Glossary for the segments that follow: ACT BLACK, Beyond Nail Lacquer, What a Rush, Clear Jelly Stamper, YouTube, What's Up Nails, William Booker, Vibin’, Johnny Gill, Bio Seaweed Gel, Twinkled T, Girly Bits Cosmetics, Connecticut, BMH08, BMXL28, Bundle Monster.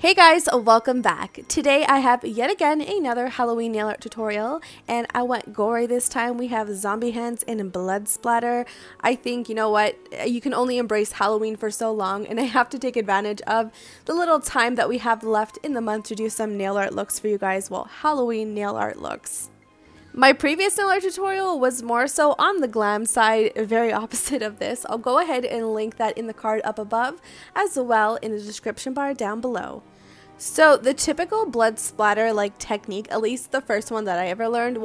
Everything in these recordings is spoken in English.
Hey guys, welcome back. Today I have yet again another Halloween nail art tutorial, and I went gory this time. We have zombie hands and blood splatter. I think, you know what, you can only embrace Halloween for so long, and I have to take advantage of the little time that we have left in the month to do some nail art looks for you guys. Well, Halloween nail art looks. My previous nail art tutorial was more so on the glam side, very opposite of this. I'll go ahead and link that in the card up above, as well in the description bar down below. So the typical blood splatter like technique, at least the first one that I ever learned,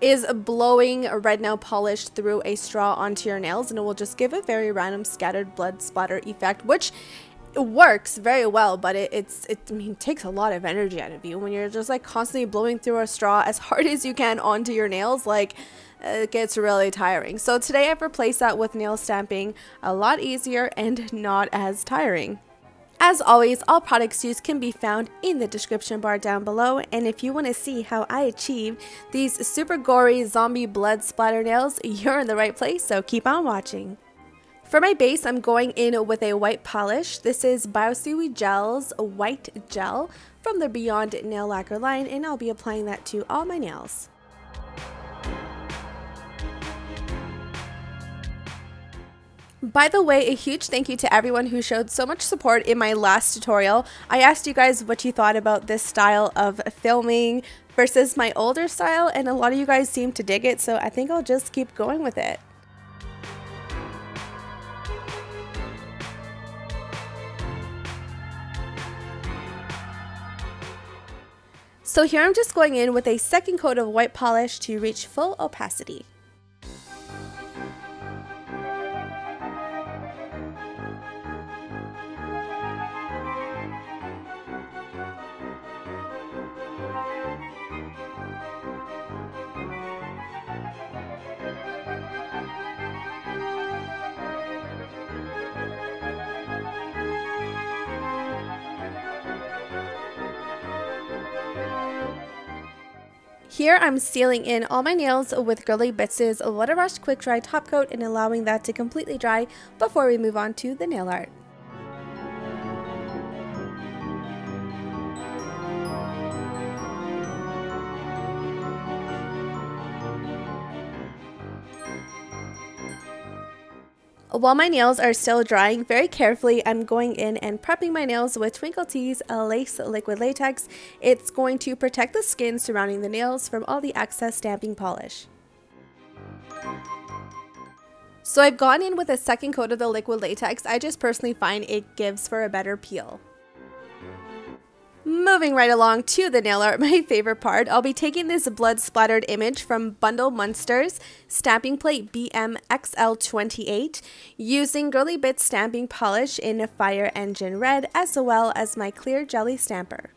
is blowing red nail polish through a straw onto your nails, and it will just give a very random scattered blood splatter effect, which works very well, but it takes a lot of energy out of you when you're just like constantly blowing through a straw as hard as you can onto your nails. Like, it gets really tiring. So today I've replaced that with nail stamping, a lot easier and not as tiring. As always, all products used can be found in the description bar down below, and if you want to see how I achieve these super gory zombie blood splatter nails, you're in the right place, so keep on watching. For my base, I'm going in with a white polish. This is Bio Seaweed Gel's White Gel from the Beyond Nail Lacquer line, and I'll be applying that to all my nails. By the way, a huge thank you to everyone who showed so much support in my last tutorial. I asked you guys what you thought about this style of filming versus my older style, and a lot of you guys seem to dig it, so I think I'll just keep going with it. So here I'm just going in with a second coat of white polish to reach full opacity. Here I'm sealing in all my nails with Girly Bits' Water Rush Quick Dry Top Coat and allowing that to completely dry before we move on to the nail art. While my nails are still drying, very carefully I'm going in and prepping my nails with Twinkled T's Lace Liquid Latex. It's going to protect the skin surrounding the nails from all the excess stamping polish. So I've gone in with a second coat of the liquid latex. I just personally find it gives for a better peel. Moving right along to the nail art, my favorite part, I'll be taking this blood splattered image from Bundle Monster's stamping plate BMXL28, using Girly Bits stamping polish in Fire Engine Red, as well as my clear jelly stamper.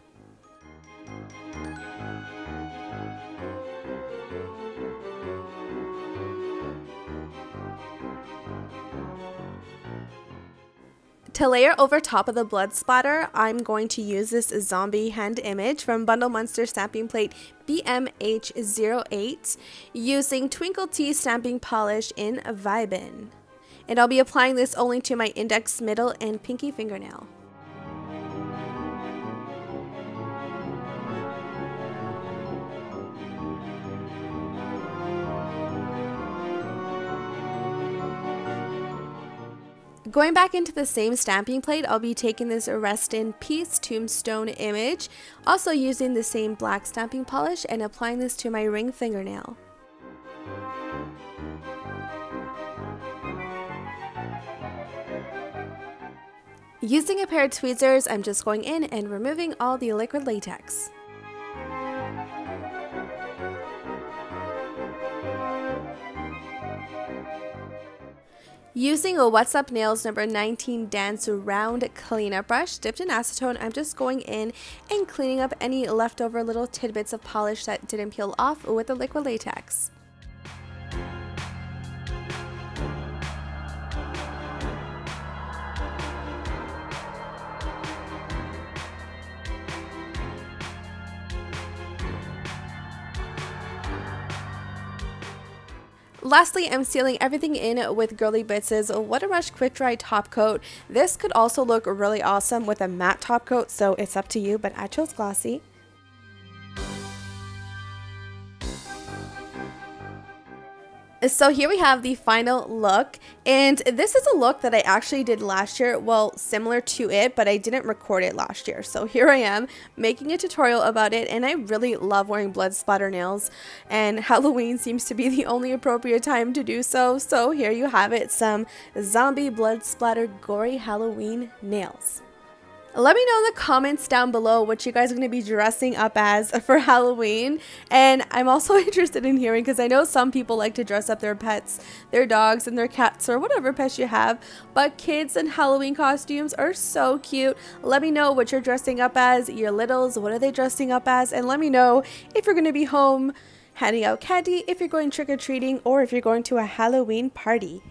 To layer over top of the blood splatter, I'm going to use this zombie hand image from Bundle Monster stamping plate BMH08 using Twinkled T stamping polish in Vibin. And I'll be applying this only to my index, middle, and pinky fingernail. Going back into the same stamping plate, I'll be taking this Rest in Peace Tombstone image, also using the same black stamping polish and applying this to my ring fingernail. Using a pair of tweezers, I'm just going in and removing all the liquid latex. Using a What's Up Nails number 19 Dance Round Cleanup Brush dipped in acetone, I'm just going in and cleaning up any leftover little tidbits of polish that didn't peel off with the liquid latex. Lastly, I'm sealing everything in with Girly Bits' What a Rush Quick Dry Top Coat. This could also look really awesome with a matte top coat, so it's up to you, but I chose glossy. So here we have the final look, and this is a look that I actually did last year, well, similar to it, but I didn't record it last year. So here I am making a tutorial about it, and I really love wearing blood splatter nails, and Halloween seems to be the only appropriate time to do so. So here you have it, some zombie blood splatter gory Halloween nails. Let me know in the comments down below what you guys are going to be dressing up as for Halloween. And I'm also interested in hearing, because I know some people like to dress up their pets, their dogs and their cats, or whatever pets you have. But kids in Halloween costumes are so cute. Let me know what you're dressing up as, your littles, what are they dressing up as? And let me know if you're going to be home handing out candy, if you're going trick-or-treating, or if you're going to a Halloween party.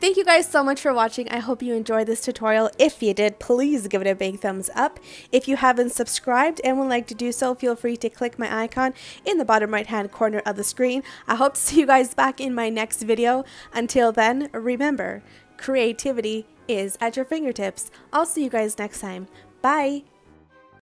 Thank you guys so much for watching. I hope you enjoyed this tutorial. If you did, please give it a big thumbs up. If you haven't subscribed and would like to do so, feel free to click my icon in the bottom right hand corner of the screen. I hope to see you guys back in my next video. Until then, remember, creativity is at your fingertips. I'll see you guys next time. Bye!